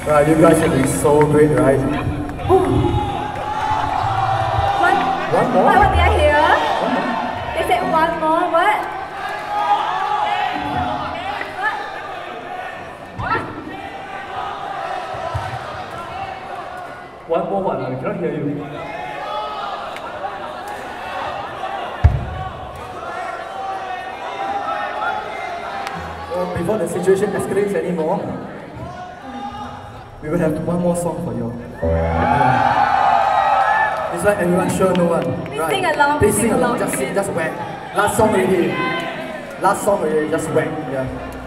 Wow, you guys are doing so great, right? One more? What did I hear? They said one more, what? What? One more what? I cannot hear you. Well, before the situation escalates anymore, we will have one more song for you. This one everyone sure know one. Right. Sing along. Please sing along. Just sing, just whack. Last song already. Just whack. Yeah.